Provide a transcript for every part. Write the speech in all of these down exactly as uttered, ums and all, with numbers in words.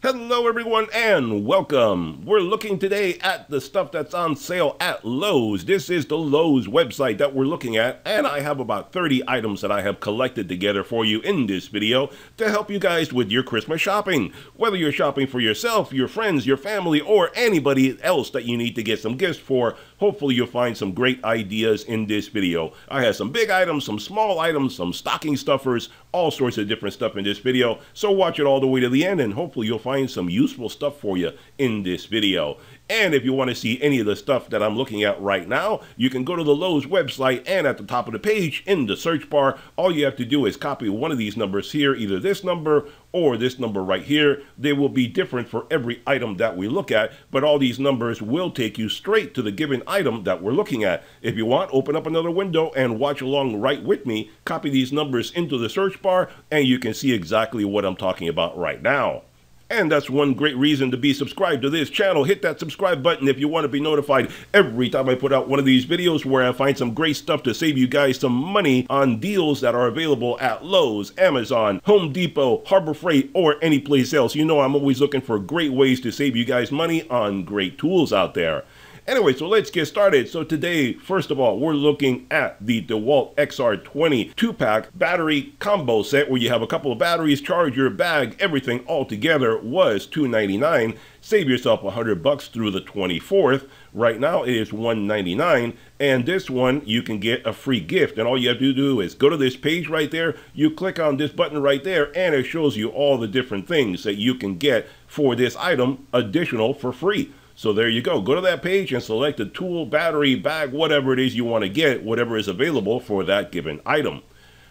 Hello everyone and welcome. We're looking today at the stuff that's on sale at Lowe's. This is the Lowe's website that we're looking at, and I have about thirty items that I have collected together for you in this video to help you guys with your Christmas shopping. Whether you're shopping for yourself, your friends, your family, or anybody else that you need to get some gifts for, hopefully you'll find some great ideas in this video. I have some big items, some small items, some stocking stuffers, all sorts of different stuff in this video, so watch it all the way to the end and hopefully you'll find Find some useful stuff for you in this video. And if you want to see any of the stuff that I'm looking at right now, you can go to the Lowe's website, and at the top of the page in the search bar, all you have to do is copy one of these numbers here, either this number or this number right here. They will be different for every item that we look at, but all these numbers will take you straight to the given item that we're looking at. If you want, open up another window and watch along right with me. Copy these numbers into the search bar and you can see exactly what I'm talking about right now. And that's one great reason to be subscribed to this channel. Hit that subscribe button if you want to be notified every time I put out one of these videos where I find some great stuff to save you guys some money on deals that are available at Lowe's, Amazon, Home Depot, Harbor Freight, or any place else. You know I'm always looking for great ways to save you guys money on great tools out there. Anyway, so let's get started. So today, first of all, we're looking at the DeWalt X R twenty two-pack battery combo set where you have a couple of batteries, charger, bag, everything all together was two ninety-nine. Save yourself a hundred bucks through the twenty-fourth. Right now it is one ninety-nine, and this one you can get a free gift, and all you have to do is go to this page right there, you click on this button right there, and it shows you all the different things that you can get for this item additional for free. So there you go. Go to that page and select a tool, battery, bag, whatever it is you want to get, whatever is available for that given item.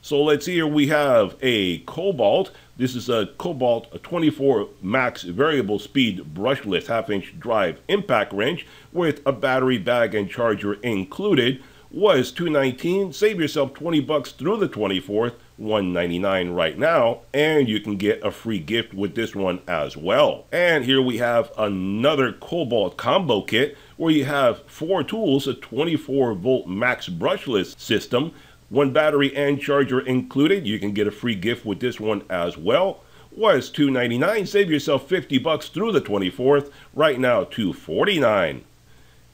So let's see here. We have a Kobalt. This is a Kobalt a twenty-four max variable speed brushless half-inch drive impact wrench with a battery, bag, and charger included. Was two nineteen. Save yourself twenty bucks through the twenty-fourth. one ninety-nine right now, and you can get a free gift with this one as well. And here we have another Kobalt combo kit where you have four tools, a twenty-four volt max brushless system, one battery and charger included. You can get a free gift with this one as well. Was two ninety-nine. Save yourself fifty bucks through the twenty-fourth. Right now two forty-nine.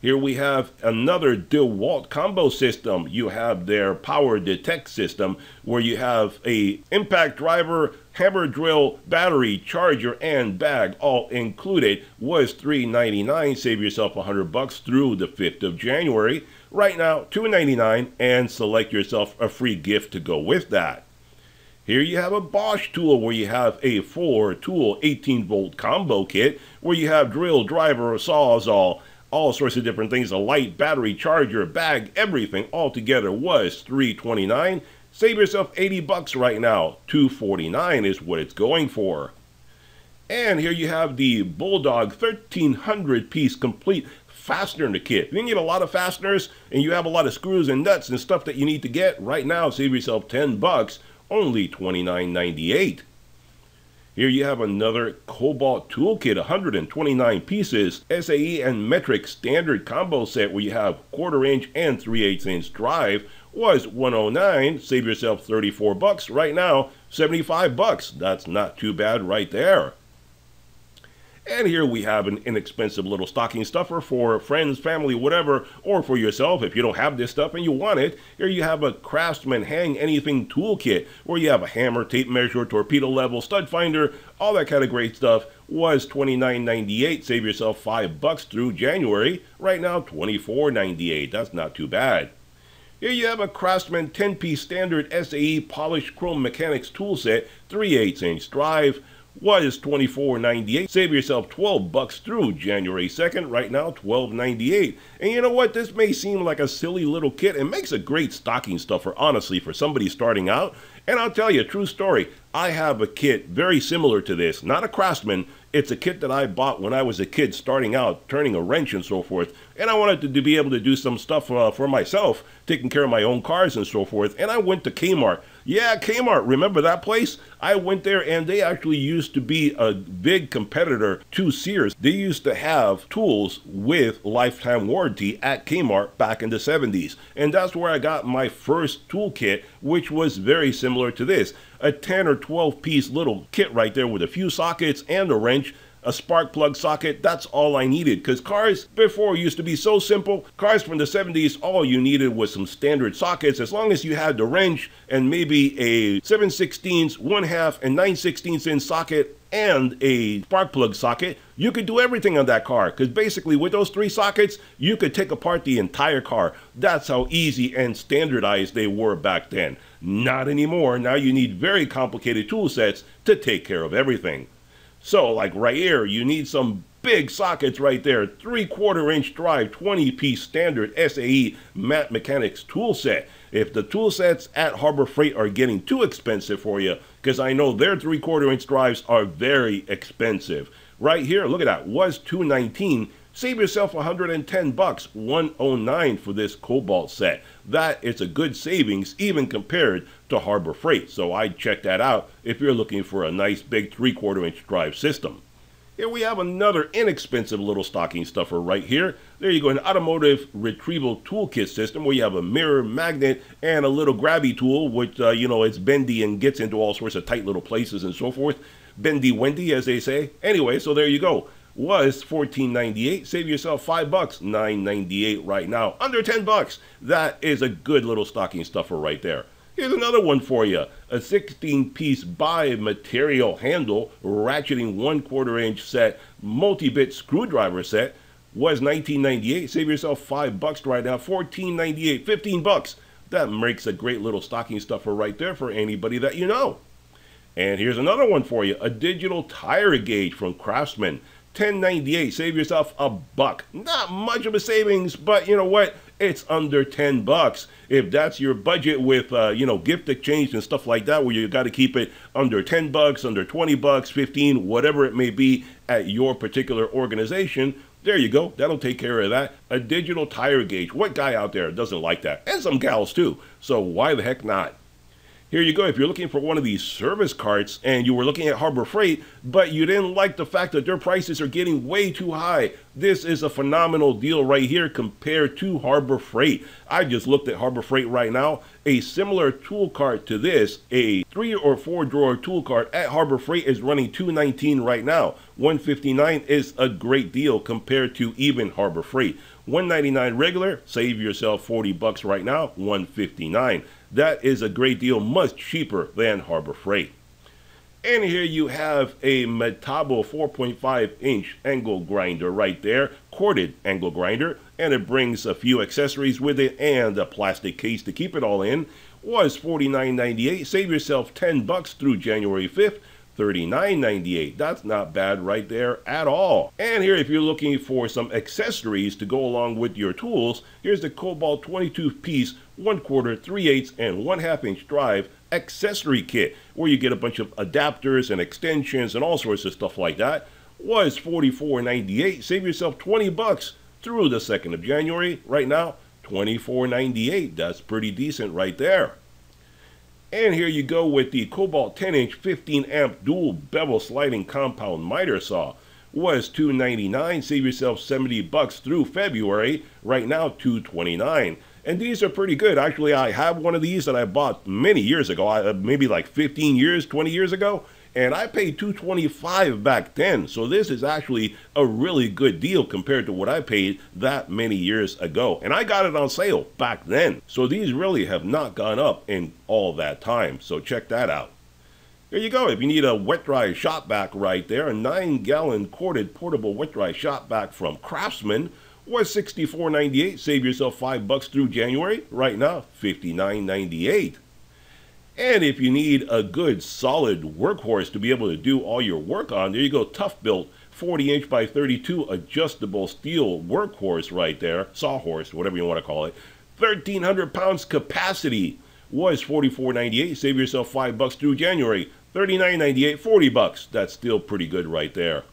Here we have another DeWalt combo system. You have their power detect system where you have a impact driver, hammer drill, battery, charger, and bag all included. Was three ninety-nine. Save yourself a hundred bucks through the fifth of January. Right now two ninety-nine, and select yourself a free gift to go with that. Here you have a Bosch tool where you have a four tool eighteen volt combo kit where you have drill, driver, sawzall, all sorts of different things, a light, battery, charger, bag, everything all together. Was three twenty-nine. Save yourself eighty bucks right now. two forty-nine is what it's going for. And here you have the Bulldog thirteen hundred piece complete fastener kit. You need a lot of fasteners and you have a lot of screws and nuts and stuff that you need to get. Right now save yourself ten bucks, only twenty-nine ninety-eight. Here you have another Kobalt toolkit, one hundred twenty-nine pieces, S A E and metric standard combo set where you have quarter inch and three eighths inch drive. Was one oh nine. Save yourself thirty-four bucks. Right now seventy-five bucks. That's not too bad right there. And here we have an inexpensive little stocking stuffer for friends, family, whatever, or for yourself if you don't have this stuff and you want it. Here you have a Craftsman hang anything toolkit where you have a hammer, tape measure, torpedo level, stud finder, all that kind of great stuff. Was twenty-nine ninety-eight. Save yourself five bucks through January. Right now twenty-four ninety-eight. That's not too bad. Here you have a Craftsman ten piece standard S A E polished chrome mechanics tool set, three eighths inch drive. Was twenty-four ninety-eight. Save yourself twelve bucks through January second. Right now twelve ninety-eight. And you know what, this may seem like a silly little kit. It makes a great stocking stuffer, honestly, for somebody starting out. And I'll tell you a true story. I have a kit very similar to this, not a Craftsman. It's a kit that I bought when I was a kid starting out, turning a wrench and so forth. And I wanted to be able to do some stuff uh, for myself, taking care of my own cars and so forth. And I went to Kmart. Yeah, Kmart. Remember that place? I went there and they actually used to be a big competitor to Sears. They used to have tools with lifetime warranty at Kmart back in the seventies. And that's where I got my first toolkit, which was very similar to this. a ten or twelve piece little kit right there with a few sockets and a wrench, a spark plug socket. That's all I needed, because cars before used to be so simple. Cars from the seventies, all you needed was some standard sockets. As long as you had the wrench and maybe a seven sixteenths, one half and nine sixteenths inch socket and a spark plug socket, you could do everything on that car, because basically with those three sockets you could take apart the entire car. That's how easy and standardized they were back then. Not anymore. Now you need very complicated tool sets to take care of everything. So like right here, you need some big sockets right there. Three quarter inch drive, twenty piece standard S A E matte mechanics tool set. If the tool sets at Harbor Freight are getting too expensive for you, because I know their three quarter inch drives are very expensive. Right here, look at that, was two nineteen. Save yourself one hundred ten bucks, one oh nine for this Kobalt set. That is a good savings even compared to Harbor Freight. So I'd check that out if you're looking for a nice big three quarter inch drive system. Here we have another inexpensive little stocking stuffer right here. There you go, an automotive retrieval toolkit system where you have a mirror, magnet, and a little grabby tool, which, uh, you know, it's bendy and gets into all sorts of tight little places and so forth. Bendy Wendy, as they say. Anyway, so there you go. Was fourteen ninety-eight. Save yourself five bucks, nine ninety-eight right now, under ten bucks. That is a good little stocking stuffer right there. Here's another one for you, a sixteen piece bi material handle ratcheting one quarter inch set multi-bit screwdriver set. Was nineteen ninety-eight. Save yourself five bucks right now, fourteen ninety-eight, fifteen bucks. That makes a great little stocking stuffer right there for anybody that you know. And here's another one for you, a digital tire gauge from Craftsman, ten ninety-eight. Save yourself a buck. Not much of a savings, but you know what? It's under ten bucks. If that's your budget with, uh, you know, gift exchange and stuff like that, where you got to keep it under ten bucks, under twenty bucks, fifteen, whatever it may be at your particular organization. There you go. That'll take care of that. A digital tire gauge. What guy out there doesn't like that? And some gals too. So why the heck not? Here you go. If you're looking for one of these service carts and you were looking at Harbor Freight, but you didn't like the fact that their prices are getting way too high, this is a phenomenal deal right here compared to Harbor Freight. I just looked at Harbor Freight right now. A similar tool cart to this, a three or four drawer tool cart at Harbor Freight is running two nineteen right now. one fifty-nine is a great deal compared to even Harbor Freight. one ninety-nine regular, save yourself forty bucks right now, one fifty-nine. That is a great deal, much cheaper than Harbor Freight. And here you have a Metabo four point five inch angle grinder right there, corded angle grinder, and it brings a few accessories with it and a plastic case to keep it all in. Was forty-nine ninety-eight. Save yourself ten bucks through January fifth. thirty-nine ninety-eight. That's not bad right there at all. And here, if you're looking for some accessories to go along with your tools, here's the Kobalt twenty-two piece one quarter, three eighths, and one half inch drive accessory kit, where you get a bunch of adapters and extensions and all sorts of stuff like that. Was forty-four ninety-eight. Save yourself twenty bucks through the second of January. Right now, twenty-four ninety-eight. That's pretty decent right there. And here you go with the Kobalt ten inch fifteen amp dual bevel sliding compound miter saw. Was two ninety-nine. Save yourself seventy bucks through February. Right now, two twenty-nine. And these are pretty good. Actually, I have one of these that I bought many years ago, I, maybe like fifteen years, twenty years ago, and I paid two twenty-five back then. So this is actually a really good deal compared to what I paid that many years ago. And I got it on sale back then. So these really have not gone up in all that time. So check that out. There you go. If you need a wet dry shop vac right there, a nine gallon corded portable wet dry shop vac from Craftsman. Was sixty-four ninety-eight. Save yourself five bucks through January. Right now, fifty-nine ninety-eight. And if you need a good solid workhorse to be able to do all your work on, there you go. Tough Built forty inch by thirty-two adjustable steel workhorse right there, sawhorse, whatever you want to call it. thirteen hundred pounds capacity. Was forty-four ninety-eight. Save yourself five bucks through January. thirty-nine ninety-eight, forty bucks. That's still pretty good right there.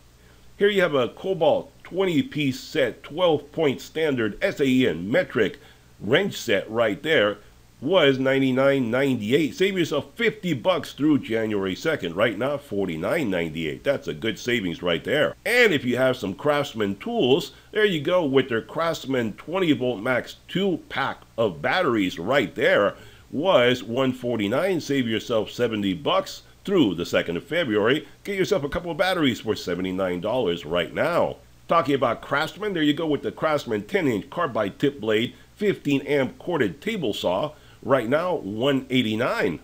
Here you have a Kobalt twenty piece set, twelve point standard S A E and metric wrench set right there. Was ninety-nine ninety-eight. Save yourself fifty bucks through January second. Right now, forty-nine ninety-eight. That's a good savings right there. And if you have some Craftsman tools, there you go with their Craftsman twenty volt max two pack of batteries right there. was one forty-nine. Save yourself seventy bucks through the second of February. Get yourself a couple of batteries for seventy-nine dollars right now. Talking about Craftsman, there you go with the Craftsman ten inch carbide tip blade fifteen amp corded table saw, right now one eighty-nine.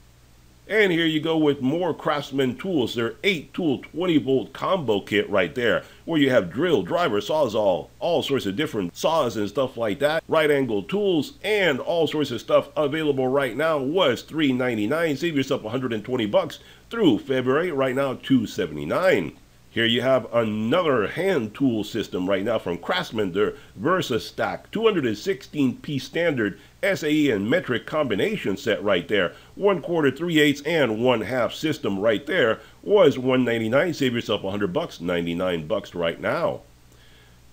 And here you go with more Craftsman tools, their eight tool twenty volt combo kit right there, where you have drill, driver, sawzall, all sorts of different saws and stuff like that, right angle tools, and all sorts of stuff available right now was three ninety-nine. Save yourself one hundred twenty bucks through February, right now two seventy-nine. Here you have another hand tool system right now from Craftsman, their VersaStack two sixteen piece standard S A E and metric combination set right there. One quarter, three eighths, and one half system right there was one ninety-nine. Save yourself one hundred bucks, ninety-nine bucks right now.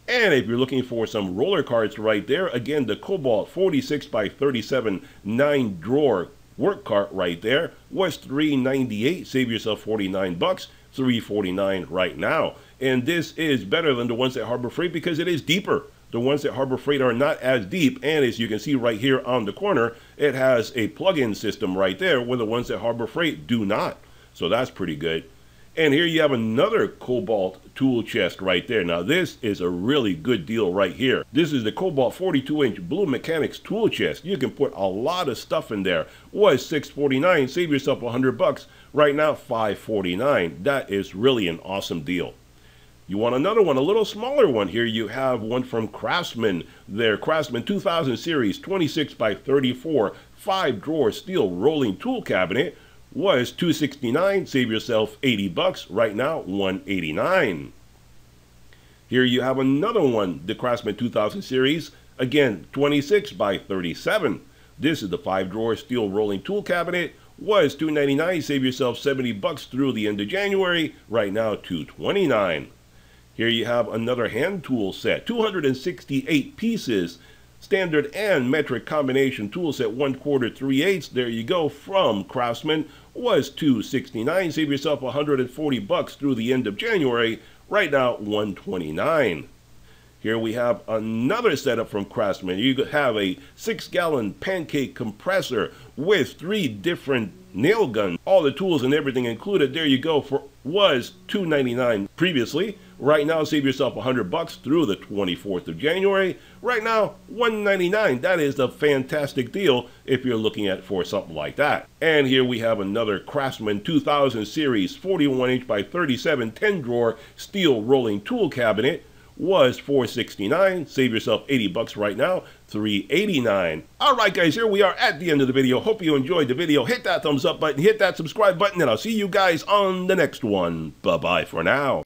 And if you're looking for some roller carts right there, again the Kobalt forty-six by thirty-seven nine drawer work cart right there was three ninety-eight. Save yourself forty-nine bucks. three forty-nine right now. And this is better than the ones at Harbor Freight because it is deeper. The ones at Harbor Freight are not as deep, and as you can see right here on the corner, it has a plug-in system right there where the ones at Harbor Freight do not. So that's pretty good. And here you have another Kobalt tool chest right there. Now this is a really good deal right here. This is the Kobalt forty-two inch Blue Mechanics tool chest. You can put a lot of stuff in there. Was six forty-nine. Save yourself one hundred bucks. Right now five forty-nine. That is really an awesome deal. You want another one, a little smaller one. Here you have one from Craftsman. Their Craftsman two thousand series twenty-six by thirty-four five drawer steel rolling tool cabinet was two sixty-nine. Save yourself eighty bucks. Right now one eighty-nine. Here you have another one, the Craftsman two thousand series, again twenty-six by thirty-seven. This is the five drawer steel rolling tool cabinet, was two ninety-nine. Save yourself seventy bucks through the end of January, right now two twenty-nine. Here you have another hand tool set, two sixty-eight pieces, standard and metric combination tool set, one quarter, three eighths. There you go, from Craftsman, was two sixty-nine. Save yourself one hundred forty bucks through the end of January, right now one twenty-nine. Here we have another setup from Craftsman. You have a six gallon pancake compressor with three different nail guns, all the tools and everything included. There you go, for was two ninety-nine previously. Right now, save yourself one hundred bucks through the twenty-fourth of January. Right now, one ninety-nine. That is a fantastic deal if you're looking at for something like that. And here we have another Craftsman two thousand series forty-one inch by thirty-seven ten drawer steel rolling tool cabinet. Was four sixty-nine. Save yourself eighty bucks right now, three eighty-nine. All right, guys, here we are at the end of the video. Hope you enjoyed the video. Hit that thumbs up button, hit that subscribe button, and I'll see you guys on the next one. Bye-bye for now.